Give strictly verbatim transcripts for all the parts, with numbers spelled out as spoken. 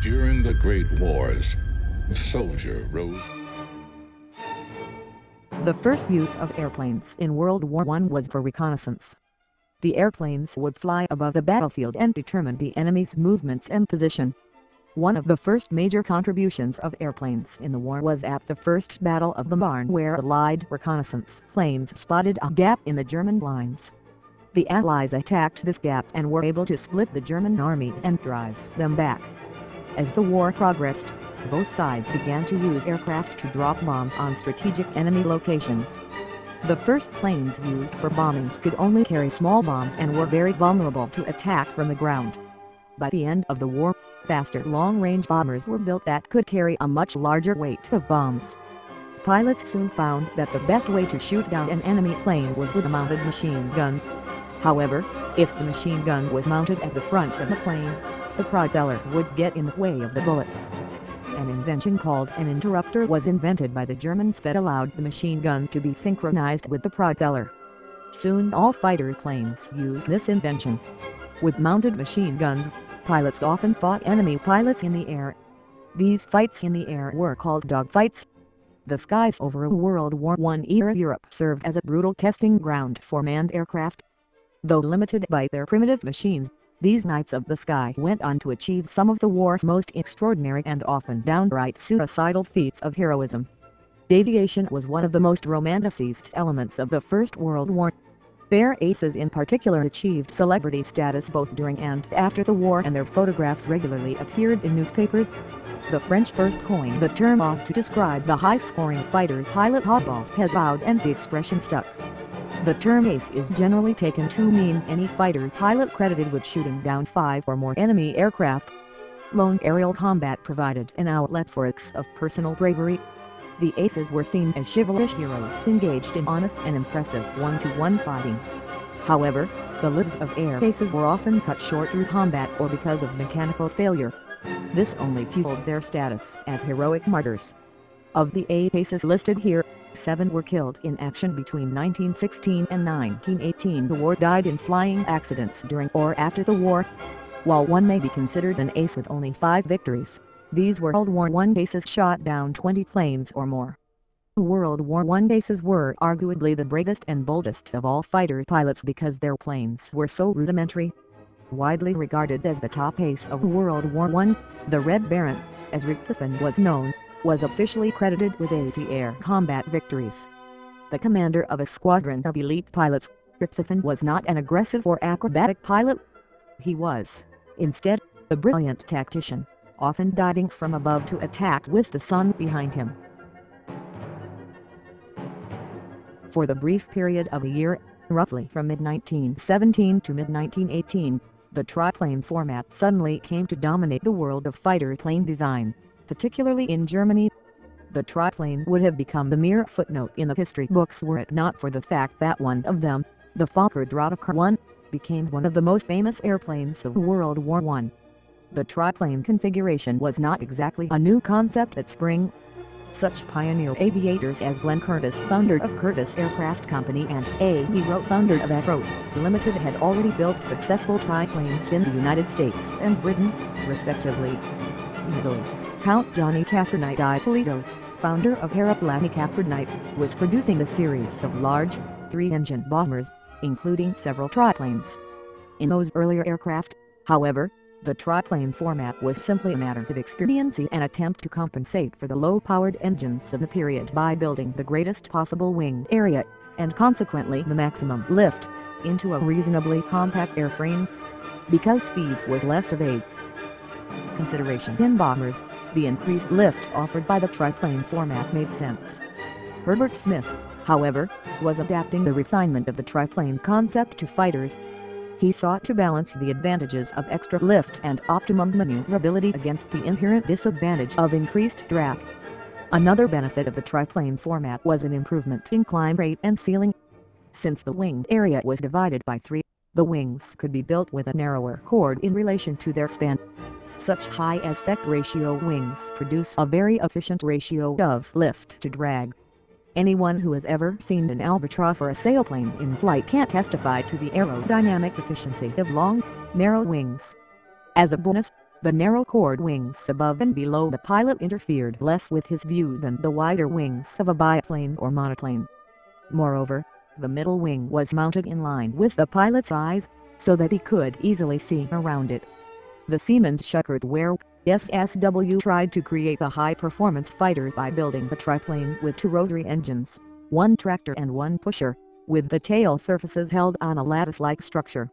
During the Great Wars, the soldier rode. The first use of airplanes in World War One was for reconnaissance. The airplanes would fly above the battlefield and determine the enemy's movements and position. One of the first major contributions of airplanes in the war was at the First Battle of the Marne, where Allied reconnaissance planes spotted a gap in the German lines. The Allies attacked this gap and were able to split the German armies and drive them back. As the war progressed, both sides began to use aircraft to drop bombs on strategic enemy locations. The first planes used for bombings could only carry small bombs and were very vulnerable to attack from the ground. By the end of the war, faster long-range bombers were built that could carry a much larger weight of bombs. Pilots soon found that the best way to shoot down an enemy plane was with a mounted machine gun. However, if the machine gun was mounted at the front of the plane, the propeller would get in the way of the bullets. An invention called an interrupter was invented by the Germans that allowed the machine gun to be synchronized with the propeller. Soon all fighter planes used this invention. With mounted machine guns, pilots often fought enemy pilots in the air. These fights in the air were called dogfights. The skies over World War One era Europe served as a brutal testing ground for manned aircraft. Though limited by their primitive machines, these Knights of the Sky went on to achieve some of the war's most extraordinary and often downright suicidal feats of heroism. Aviation was one of the most romanticized elements of the First World War. Their aces in particular achieved celebrity status both during and after the war, and their photographs regularly appeared in newspapers. The French first coined the term off to describe the high-scoring fighter pilot Hobov has vowed, and the expression stuck. The term ace is generally taken to mean any fighter pilot credited with shooting down five or more enemy aircraft. Lone aerial combat provided an outlet for acts of personal bravery. The aces were seen as chivalrous heroes engaged in honest and impressive one-to-one fighting. However, the lives of air aces were often cut short through combat or because of mechanical failure. This only fueled their status as heroic martyrs. Of the eight aces listed here, seven were killed in action between nineteen sixteen and nineteen eighteen or died in flying accidents during or after the war. While one may be considered an ace with only five victories, these World War One aces shot down twenty planes or more. World War One aces were arguably the bravest and boldest of all fighter pilots because their planes were so rudimentary. Widely regarded as the top ace of World War One, the Red Baron, as Richthofen was known, was officially credited with eighty air combat victories. The commander of a squadron of elite pilots, Richthofen was not an aggressive or acrobatic pilot. He was, instead, a brilliant tactician, often diving from above to attack with the sun behind him. For the brief period of a year, roughly from mid nineteen seventeen to mid nineteen eighteen, the triplane format suddenly came to dominate the world of fighter plane design, particularly in Germany. The triplane would have become the mere footnote in the history books were it not for the fact that one of them, the Fokker Doctor I, became one of the most famous airplanes of World War One. The triplane configuration was not exactly a new concept at spring. Such pioneer aviators as Glenn Curtiss, founder of Curtiss Aircraft Company, and A. E. Roe, founder of Aero Limited, had already built successful triplanes in the United States and Britain, respectively. Italy, Count Johnny Caproni di Toledo, founder of Aeroplani Caproni, was producing a series of large, three-engine bombers, including several triplanes. In those earlier aircraft, however, the triplane format was simply a matter of expediency and attempt to compensate for the low-powered engines of the period by building the greatest possible wing area, and consequently the maximum lift, into a reasonably compact airframe. Because speed was less of a consideration in bombers, the increased lift offered by the triplane format made sense. Herbert Smith, however, was adapting the refinement of the triplane concept to fighters. He sought to balance the advantages of extra lift and optimum maneuverability against the inherent disadvantage of increased drag. Another benefit of the triplane format was an improvement in climb rate and ceiling. Since the wing area was divided by three, the wings could be built with a narrower chord in relation to their span. Such high aspect ratio wings produce a very efficient ratio of lift to drag. Anyone who has ever seen an albatross or a sailplane in flight can testify to the aerodynamic efficiency of long, narrow wings. As a bonus, The narrow chord wings above and below the pilot interfered less with his view than the wider wings of a biplane or monoplane. Moreover, the middle wing was mounted in line with the pilot's eyes, so that he could easily see around it. The Siemens Schuckert Werke S S W tried to create a high-performance fighter by building a triplane with two rotary engines, one tractor and one pusher, with the tail surfaces held on a lattice-like structure.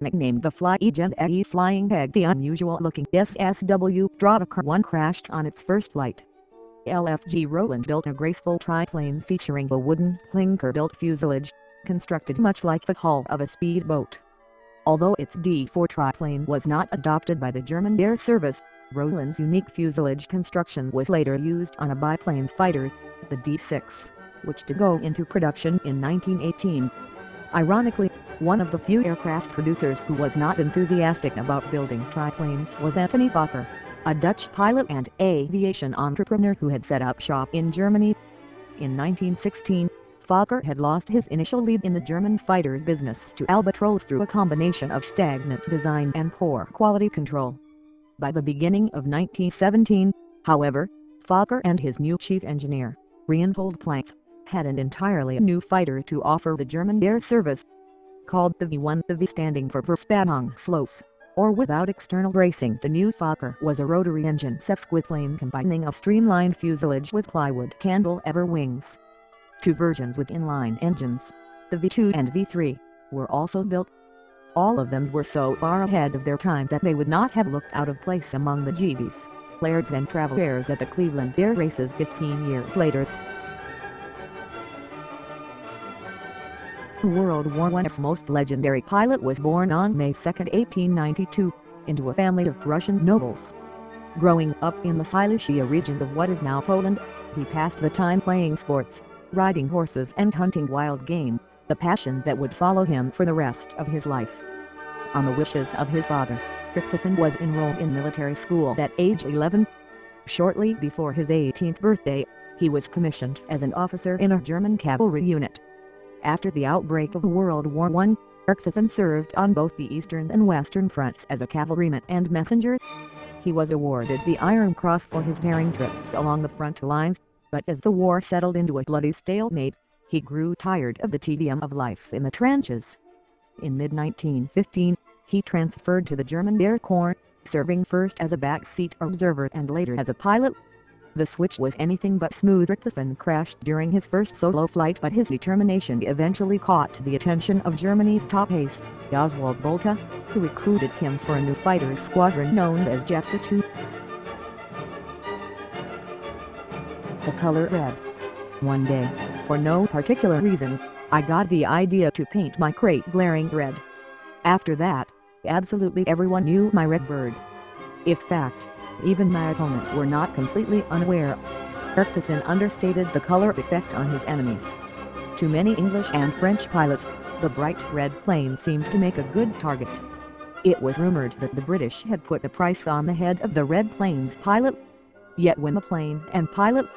Nicknamed the Flyegent A E Flying Egg, the unusual-looking S S W Dreidecker one crashed on its first flight. L F G Roland built a graceful triplane featuring a wooden clinker-built fuselage, constructed much like the hull of a speedboat. Although its D four triplane was not adopted by the German Air Service, Roland's unique fuselage construction was later used on a biplane fighter, the D six, which did go into production in nineteen eighteen. Ironically, one of the few aircraft producers who was not enthusiastic about building triplanes was Anthony Fokker, a Dutch pilot and aviation entrepreneur who had set up shop in Germany. In nineteen sixteen, Fokker had lost his initial lead in the German fighter business to Albatros through a combination of stagnant design and poor quality control. By the beginning of nineteen seventeen, however, Fokker and his new chief engineer, Reinhold Planks, had an entirely new fighter to offer the German Air Service. Called the V one, the V standing for Verspannungslos, or without external bracing, the new Fokker was a rotary engine sesquiplane combining a streamlined fuselage with plywood cantilever wings. Two versions with inline engines, the V two and V three, were also built. All of them were so far ahead of their time that they would not have looked out of place among the G Vs, Lairds and Travailers at the Cleveland Air Races fifteen years later. World War One's most legendary pilot was born on May second, eighteen ninety-two, into a family of Russian nobles. Growing up in the Silesia region of what is now Poland, he passed the time playing sports, riding horses and hunting wild game, the passion that would follow him for the rest of his life. On the wishes of his father, Richthofen was enrolled in military school at age eleven. Shortly before his eighteenth birthday, he was commissioned as an officer in a German cavalry unit. After the outbreak of World War One, Richthofen served on both the Eastern and Western fronts as a cavalryman and messenger. He was awarded the Iron Cross for his daring trips along the front lines, but as the war settled into a bloody stalemate, he grew tired of the tedium of life in the trenches. In mid nineteen fifteen, he transferred to the German Air Corps, serving first as a backseat observer and later as a pilot. The switch was anything but smooth. Richthofen crashed during his first solo flight, but his determination eventually caught the attention of Germany's top ace, Oswald Boelcke, who recruited him for a new fighter squadron known as Jagdstaffel two. The color red. One day, for no particular reason, I got the idea to paint my crate glaring red. After that, absolutely everyone knew my red bird. In fact, even my opponents were not completely unaware. Richthofen understated the color's effect on his enemies. To many English and French pilots, the bright red plane seemed to make a good target. It was rumored that the British had put a price on the head of the red plane's pilot. Yet when the plane and pilot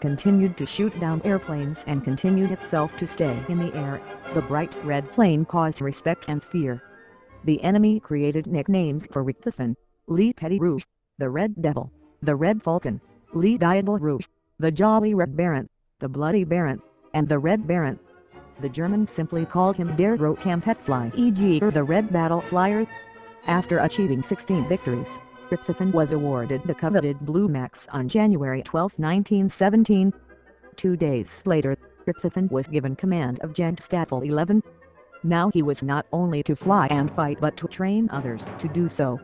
continued to shoot down airplanes and continued itself to stay in the air, the bright red plane caused respect and fear. The enemy created nicknames for Richthofen: Le Petit Rouge, the Red Devil, the Red Falcon, Le Diable Rouge, the Jolly Red Baron, the Bloody Baron, and the Red Baron. The Germans simply called him Der Rotkampfflieger, e g or the Red Battle Flyer. After achieving sixteen victories, Richthofen was awarded the coveted Blue Max on January twelfth, nineteen seventeen. Two days later, Richthofen was given command of Jagdstaffel eleven. Now he was not only to fly and fight but to train others to do so.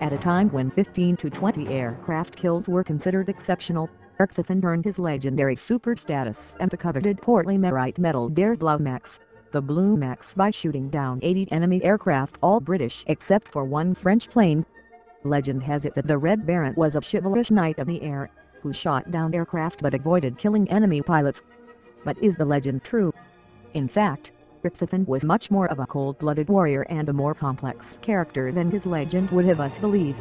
At a time when fifteen to twenty aircraft kills were considered exceptional, Richthofen earned his legendary super status and the coveted Pour le Mérite medal Der Blue Max, the Blue Max, by shooting down eighty enemy aircraft, all British except for one French plane. Legend has it that the Red Baron was a chivalrous knight of the air, who shot down aircraft but avoided killing enemy pilots. But is the legend true? In fact, Richthofen was much more of a cold-blooded warrior and a more complex character than his legend would have us believe.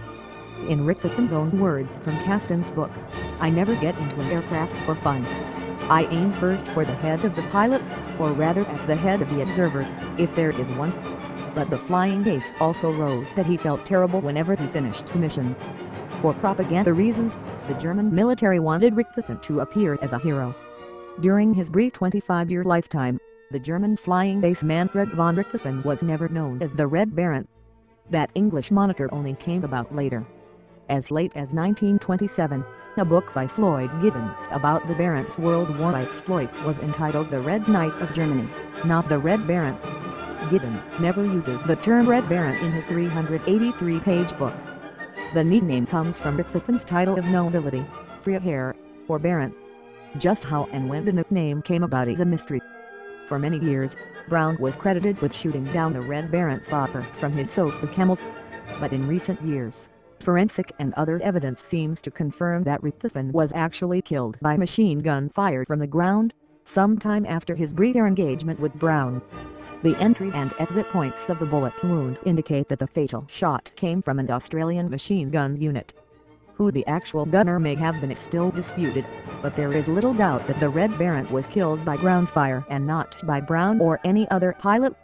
In Richthofen's own words from Kasten's book, "I never get into an aircraft for fun. I aim first for the head of the pilot, or rather at the head of the observer, if there is one. but the flying ace also wrote that he felt terrible whenever he finished the mission. For propaganda reasons, the German military wanted Richthofen to appear as a hero. During his brief twenty-five year lifetime, the German flying ace Manfred von Richthofen was never known as the Red Baron. That English moniker only came about later. As late as nineteen twenty-seven, a book by Floyd Gibbons about the Baron's World War exploits was entitled The Red Knight of Germany, Not the Red Baron. Gibbons never uses the term Red Baron in his three hundred eighty-three page book. The nickname comes from Richthofen's title of nobility, Freiherr, or Baron. Just how and when the nickname came about is a mystery. For many years, Brown was credited with shooting down the Red Baron's Fokker from his Sopwith Camel. But in recent years, forensic and other evidence seems to confirm that Richthofen was actually killed by machine gun fired from the ground, sometime after his brief air engagement with Brown. The entry and exit points of the bullet wound indicate that the fatal shot came from an Australian machine gun unit. Who the actual gunner may have been is still disputed, but there is little doubt that the Red Baron was killed by ground fire and not by Brown or any other pilot.